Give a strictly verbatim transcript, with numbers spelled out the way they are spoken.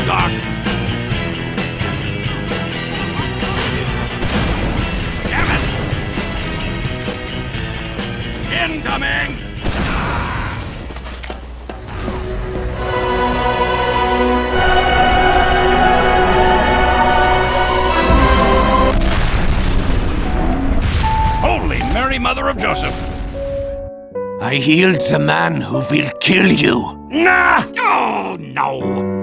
go, Doc! Damn it! Incoming! Holy Mary, Mother of Joseph! I healed the man who will kill you! Nah! Oh, no!